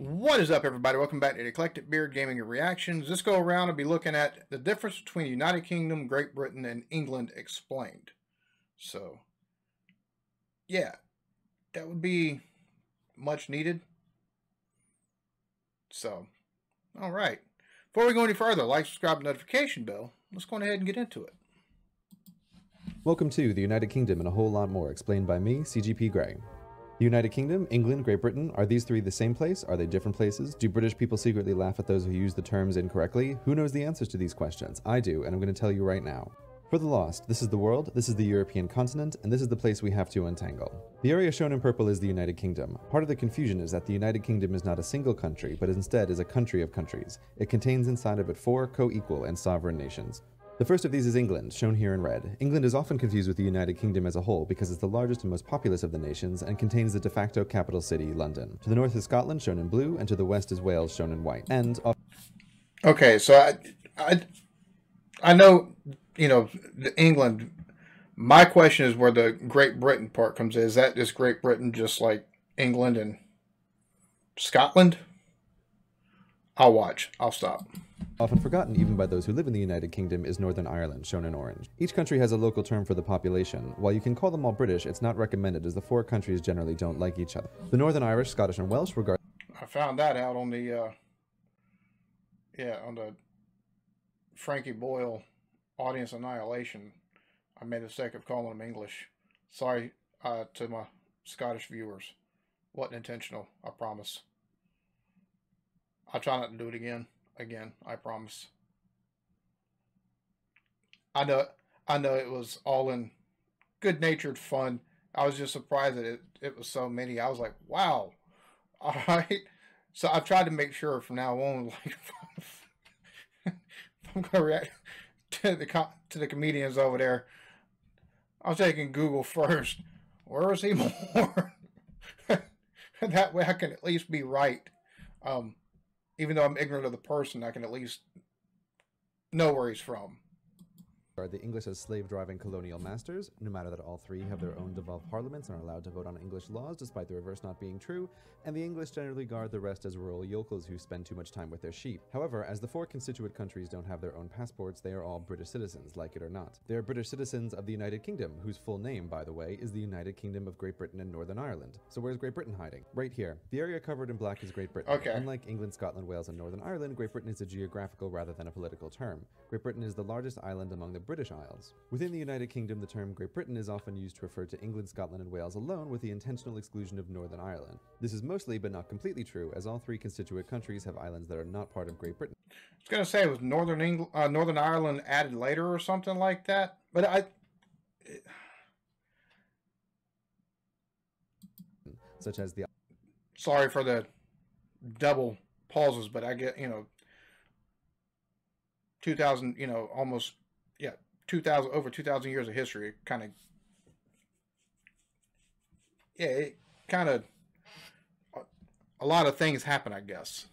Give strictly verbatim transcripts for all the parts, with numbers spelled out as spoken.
What is up, everybody? Welcome back to Eclectic Beard Gaming and Reactions. This go around, I'll be looking at the difference between the United Kingdom, Great Britain, and England explained. So, yeah, that would be much needed. So, all right. Before we go any further, like, subscribe, notification bell. Let's go ahead and get into it. Welcome to the United Kingdom and a whole lot more, explained by me, C G P Gray. The United Kingdom, England, Great Britain, are these three the same place? Are they different places? Do British people secretly laugh at those who use the terms incorrectly? Who knows the answers to these questions? I do, and I'm going to tell you right now. For the lost, this is the world, this is the European continent, and this is the place we have to untangle. The area shown in purple is the United Kingdom. Part of the confusion is that the United Kingdom is not a single country, but instead is a country of countries. It contains inside of it four co-equal and sovereign nations. The first of these is England, shown here in red. England is often confused with the United Kingdom as a whole because it's the largest and most populous of the nations and contains the de facto capital city, London. To the north is Scotland, shown in blue, and to the west is Wales, shown in white. And okay, so I, I, I know, you know, the England. My question is where the Great Britain part comes in. Is that is Great Britain just like England and Scotland? I'll watch. I'll stop. Often forgotten even by those who live in the United Kingdom is Northern Ireland, shown in orange. Each country has a local term for the population. While you can call them all British, it's not recommended as the four countries generally don't like each other. The Northern Irish, Scottish, and Welsh regard... I found that out on the, uh, yeah, on the Frankie Boyle Audience Annihilation. I made a mistake of calling them English. Sorry uh, to my Scottish viewers. Wasn't intentional, I promise. I'll try not to do it again. Again, I promise. I know, I know it was all in good-natured fun. I was just surprised that it, it was so many. I was like, wow. All right. So I've tried to make sure from now on, like, if I'm, if I'm going to react to the, to the comedians over there, I'm taking Google first. Where is he more? That way I can at least be right. Um, Even though I'm ignorant of the person, I can at least know where he's from. Are the English as slave-driving colonial masters? No matter that all three have their own devolved parliaments and are allowed to vote on English laws, despite the reverse not being true, and the English generally guard the rest as rural yokels who spend too much time with their sheep. However, as the four constituent countries don't have their own passports, they are all British citizens, like it or not. They are British citizens of the United Kingdom, whose full name, by the way, is the United Kingdom of Great Britain and Northern Ireland. So where's Great Britain hiding? Right here. The area covered in black is Great Britain. Okay. Unlike England, Scotland, Wales, and Northern Ireland, Great Britain is a geographical rather than a political term. Great Britain is the largest island among the British Isles. Within the United Kingdom, the term Great Britain is often used to refer to England, Scotland, and Wales alone, with the intentional exclusion of Northern Ireland. This is mostly, but not completely true, as all three constituent countries have islands that are not part of Great Britain. I was going to say, was Northern England, uh, Northern Ireland added later or something like that? But I... It... Such as the... Sorry for the double pauses, but I get, you know, two thousand, you know, almost... Yeah, two thousand over two thousand years of history. Kind of, yeah, it kind of a lot of things happen, I guess.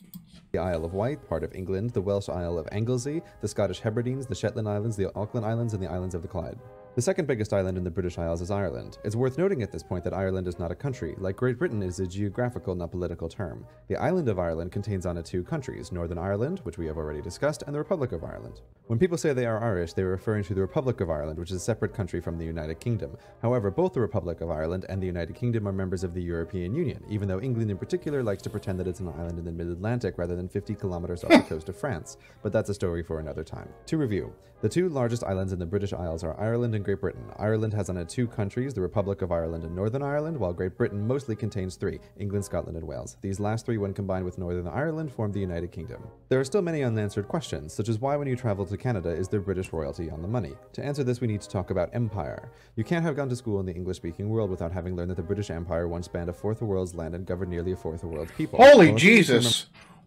The Isle of Wight, part of England, the Welsh Isle of Anglesey, the Scottish Hebrides, the Shetland Islands, the Falkland Islands, and the Islands of the Clyde. The second biggest island in the British Isles is Ireland. It's worth noting at this point that Ireland is not a country. Like Great Britain, is a geographical, not political term. The island of Ireland contains on it two countries, Northern Ireland, which we have already discussed, and the Republic of Ireland. When people say they are Irish, they are referring to the Republic of Ireland, which is a separate country from the United Kingdom. However, both the Republic of Ireland and the United Kingdom are members of the European Union, even though England in particular likes to pretend that it's an island in the mid-Atlantic rather than fifty kilometers off the coast of France. But that's a story for another time. To review, the two largest islands in the British Isles are Ireland and Great Britain. Ireland has on it two countries, the Republic of Ireland and Northern Ireland, while Great Britain mostly contains three, England, Scotland, and Wales. These last three, when combined with Northern Ireland, form the United Kingdom. There are still many unanswered questions, such as why when you travel to Canada is there British royalty on the money? To answer this, we need to talk about empire. You can't have gone to school in the English-speaking world without having learned that the British Empire once spanned a fourth of the world's land and governed nearly a fourth of the world's people. Holy Most Jesus!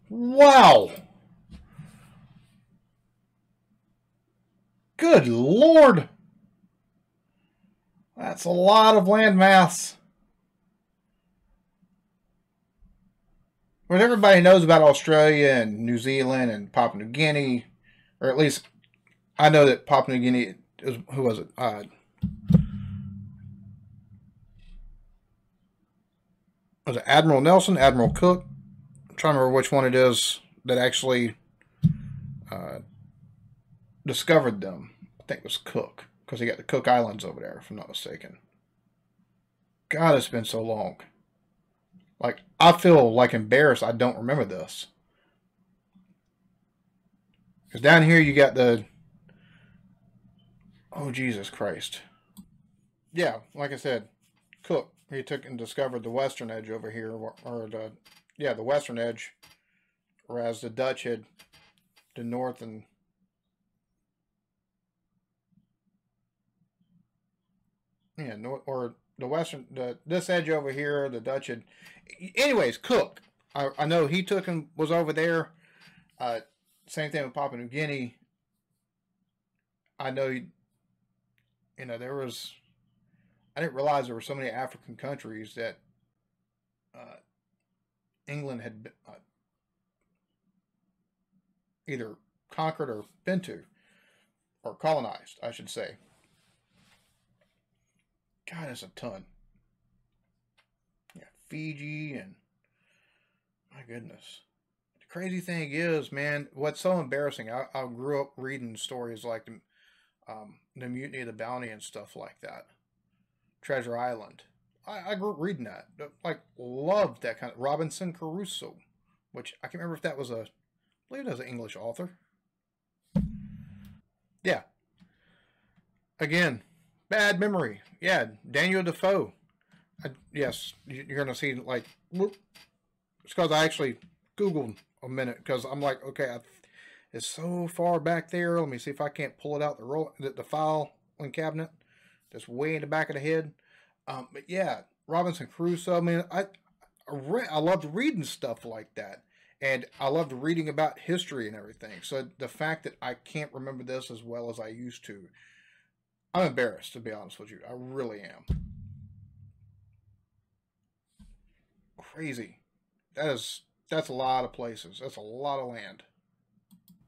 Wow! Good Lord! That's a lot of landmass. What everybody knows about Australia and New Zealand and Papua New Guinea, or at least I know that Papua New Guinea, was, who was it? Uh, was it Admiral Nelson, Admiral Cook, trying to remember which one it is that actually uh, discovered them. I think it was Cook, because he got the Cook Islands over there, if I'm not mistaken. God, it's been so long. Like, I feel, like, embarrassed I don't remember this. Because down here you got the... Oh, Jesus Christ. Yeah, like I said, Cook. He took and discovered the western edge over here, or the... Yeah, the western edge. Whereas the Dutch had the north and... Yeah, north, or... The western, the, this edge over here, the Dutch had... Anyways, Cook. I, I know he took and was over there. Uh, same thing with Papua New Guinea. I know, he, you know, there was... I didn't realize there were so many African countries that uh, England had been, uh, either conquered or been to, or colonized, I should say. God, that's a ton. Yeah, Fiji and... My goodness. The crazy thing is, man, what's so embarrassing, I, I grew up reading stories like the, um, the Mutiny of the Bounty and stuff like that. Treasure Island. I, I grew up reading that. Like, loved that kind of... Robinson Crusoe, which I can't remember if that was a... I believe it was an English author. Yeah. Again... Bad memory. Yeah, Daniel Defoe. I, yes, you're going to see, like, whoop. It's because I actually Googled a minute, because I'm like, okay, I, it's so far back there. Let me see if I can't pull it out the roll, the, the file in cabinet. Just way in the back of the head. Um, but, yeah, Robinson Crusoe. I mean, I, I, re I loved reading stuff like that. And I loved reading about history and everything. So the fact that I can't remember this as well as I used to, I'm embarrassed, to be honest with you. I really am. Crazy. That is, that's a lot of places. That's a lot of land.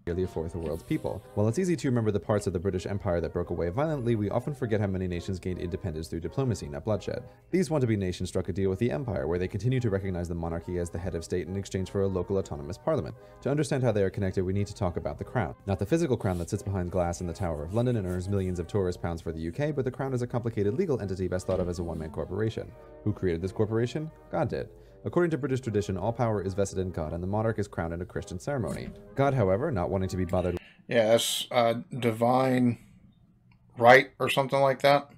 Nearly a fourth of the world's people. While it's easy to remember the parts of the British Empire that broke away violently, we often forget how many nations gained independence through diplomacy, not bloodshed. These want-to-be nations struck a deal with the Empire, where they continue to recognize the monarchy as the head of state in exchange for a local autonomous parliament. To understand how they are connected, we need to talk about the crown. Not the physical crown that sits behind glass in the Tower of London and earns millions of tourist pounds for the U K, but the crown is a complicated legal entity best thought of as a one-man corporation. Who created this corporation? God did. According to British tradition, all power is vested in God, and the monarch is crowned in a Christian ceremony. God, however, not wanting to be bothered... Yeah, that's uh, divine right or something like that.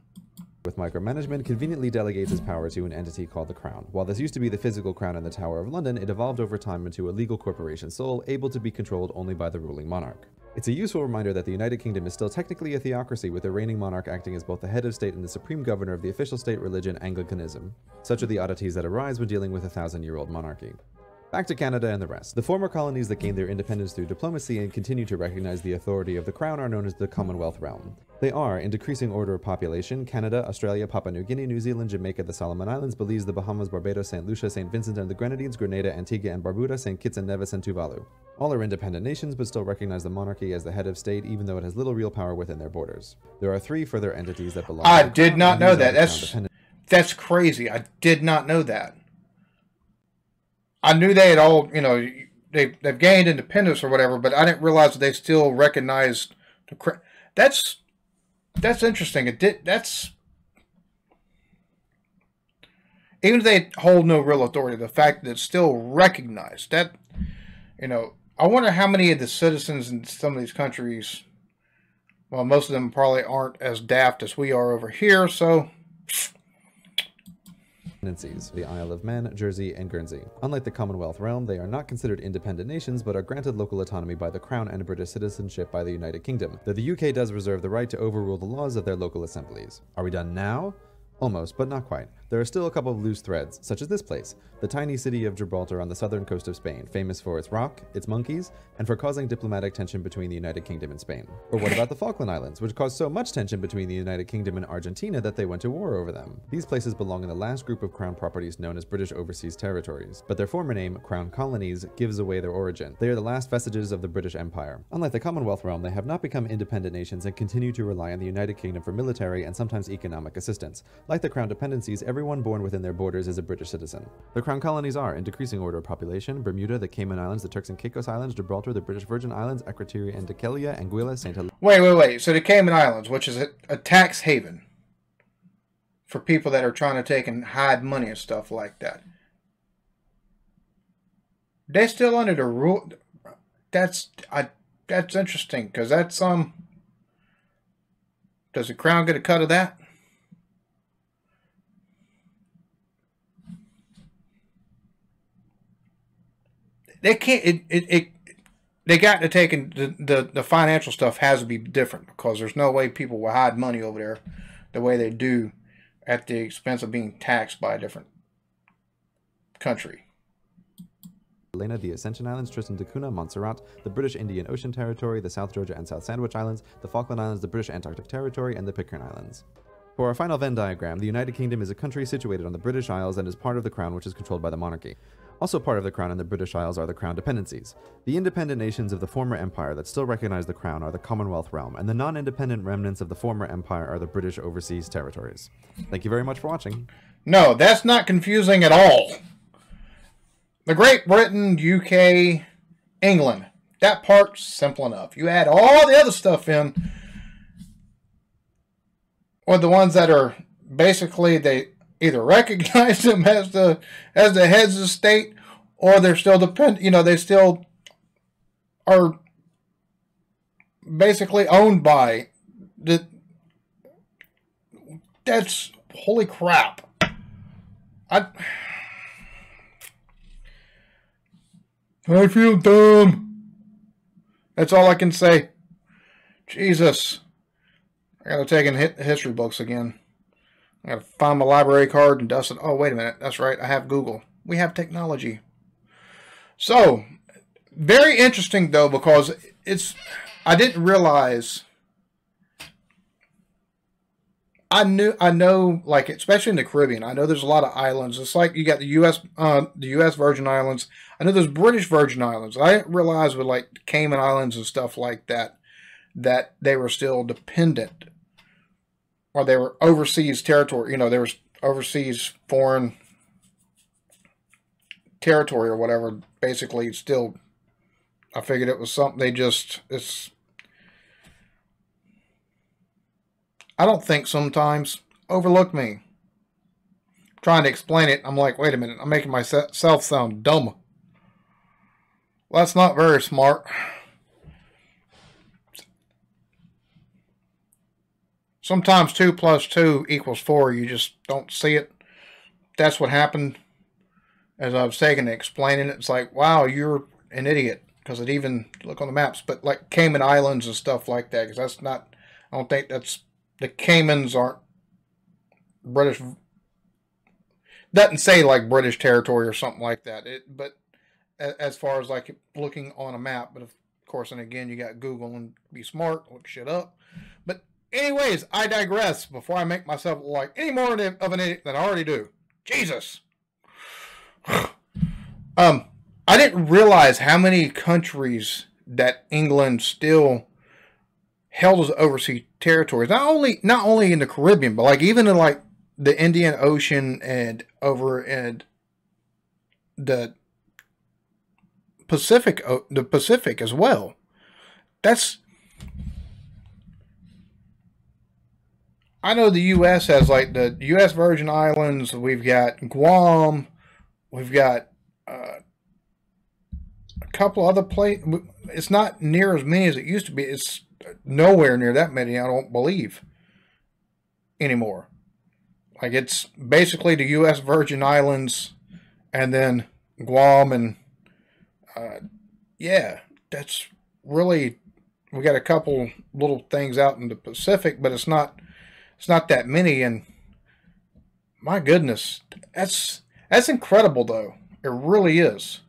...with micromanagement, conveniently delegates his power to an entity called the Crown. While this used to be the physical crown in the Tower of London, it evolved over time into a legal corporation sole, able to be controlled only by the ruling monarch. It's a useful reminder that the United Kingdom is still technically a theocracy, with the reigning monarch acting as both the head of state and the supreme governor of the official state religion, Anglicanism. Such are the oddities that arise when dealing with a thousand-year-old monarchy. Back to Canada and the rest. The former colonies that gained their independence through diplomacy and continue to recognize the authority of the crown are known as the Commonwealth Realm. They are, in decreasing order of population, Canada, Australia, Papua New Guinea, New Zealand, Jamaica, the Solomon Islands, Belize, the Bahamas, Barbados, Saint Lucia, Saint Vincent and the Grenadines, Grenada, Antigua and Barbuda, Saint Kitts and Nevis, and Tuvalu. All are independent nations, but still recognize the monarchy as the head of state, even though it has little real power within their borders. There are three further entities that belong I to the did not know that. That's, that's crazy. I did not know that. I knew they had all, you know, they, they've gained independence or whatever, but I didn't realize that they still recognized the... That's, that's interesting. It did, that's... Even if they hold no real authority, the fact that it's still recognized, that, you know, I wonder how many of the citizens in some of these countries, well, most of them probably aren't as daft as we are over here, so... The Isle of Man, Jersey, and Guernsey. Unlike the Commonwealth realm, they are not considered independent nations, but are granted local autonomy by the Crown and British citizenship by the United Kingdom, though the U K does reserve the right to overrule the laws of their local assemblies. Are we done now? Almost, but not quite. There are still a couple of loose threads, such as this place, the tiny city of Gibraltar on the southern coast of Spain, famous for its rock, its monkeys, and for causing diplomatic tension between the United Kingdom and Spain. Or what about the Falkland Islands, which caused so much tension between the United Kingdom and Argentina that they went to war over them? These places belong in the last group of crown properties known as British Overseas Territories, but their former name, Crown Colonies, gives away their origin. They are the last vestiges of the British Empire. Unlike the Commonwealth realm, they have not become independent nations and continue to rely on the United Kingdom for military and sometimes economic assistance. Like the crown dependencies, every everyone born within their borders is a British citizen. The Crown colonies are, in decreasing order of population, Bermuda, the Cayman Islands, the Turks and Caicos Islands, Gibraltar, the British Virgin Islands, Akrotiri and Dhekelia, Anguilla, Saint Helena. Wait, wait, wait. So the Cayman Islands, which is a, a tax haven for people that are trying to take and hide money and stuff like that. They're still under the rule. That's I. That's interesting, because that's um. Does the Crown get a cut of that? They can't. It it, it they got to take and the, the the financial stuff has to be different, because there's no way people will hide money over there the way they do at the expense of being taxed by a different country. Helena, the Ascension Islands, Tristan da Cunha, Montserrat, the British Indian Ocean Territory, the South Georgia and South Sandwich Islands, the Falkland Islands, the British Antarctic Territory, and the Pitcairn Islands. For our final Venn diagram, the United Kingdom is a country situated on the British Isles and is part of the Crown, which is controlled by the monarchy. Also part of the Crown and the British Isles are the Crown dependencies. The independent nations of the former empire that still recognize the Crown are the Commonwealth realm, and the non-independent remnants of the former empire are the British overseas territories. Thank you very much for watching. No, that's not confusing at all. The Great Britain, U K, England. That part's simple enough. You add all the other stuff in, or the ones that are basically they either recognize them as the as the heads of state, or they're still dependent. You know, they still are basically owned by the. That's holy crap. I I feel dumb. That's all I can say. Jesus, I gotta take and hit history books again. I gotta find my library card and dust it. Oh, wait a minute. That's right. I have Google. We have technology. So, very interesting, though, because it's... I didn't realize... I knew... I know, like, especially in the Caribbean, I know there's a lot of islands. It's like you got the U S Uh, the U S Virgin Islands. I know there's British Virgin Islands. I didn't realize with, like, Cayman Islands and stuff like that, that they were still dependent, or they were overseas territory, you know, there was overseas foreign territory or whatever, basically. It's still, I figured it was something they just, it's, I don't think sometimes, overlook me. I'm trying to explain it, I'm like, wait a minute, I'm making myself sound dumb. Well, that's not very smart. Sometimes two plus two equals four. You just don't see it. That's what happened as I was taking and explaining it. It's like, wow, you're an idiot, because it even, look on the maps, but like Cayman Islands and stuff like that, because that's not, I don't think that's, the Caymans aren't British, doesn't say like British territory or something like that. It, but as far as like looking on a map, but of course, and again, you got Google and be smart, look shit up. But anyways, I digress before I make myself look like any more of an idiot than I already do. Jesus. um, I didn't realize how many countries that England still held as overseas territories. Not only not only in the Caribbean, but like even in like the Indian Ocean and over in the Pacific, the Pacific as well. That's. I know the U S has like the U S Virgin Islands. We've got Guam. We've got uh, a couple other places. It's not near as many as it used to be. It's nowhere near that many, I don't believe, anymore. Like it's basically the U S Virgin Islands and then Guam and uh, yeah, that's really, we got a couple little things out in the Pacific, but it's not. It's not that many, and my goodness, that's that's incredible, though. It really is.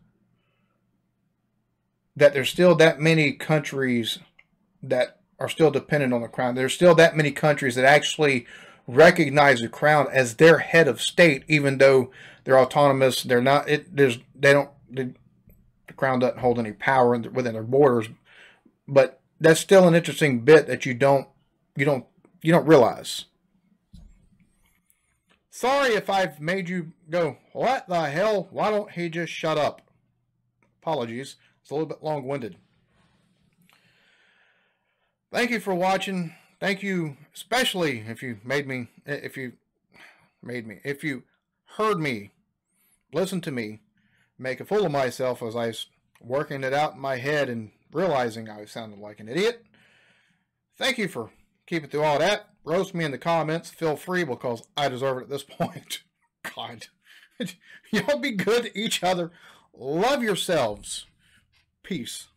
That there's still that many countries that are still dependent on the Crown. There's still that many countries that actually recognize the Crown as their head of state, even though they're autonomous. They're not. It there's they don't. The, the Crown doesn't hold any power in, within their borders, but that's still an interesting bit that you don't you don't. You don't realize. Sorry if I've made you go, what the hell? Why don't he just shut up? Apologies. It's a little bit long-winded. Thank you for watching. Thank you, especially if you made me, if you made me, if you heard me, listen to me, make a fool of myself as I was working it out in my head and realizing I sounded like an idiot. Thank you for keeping through all that. Roast me in the comments. Feel free, because I deserve it at this point. God. Y'all be good to each other. Love yourselves. Peace.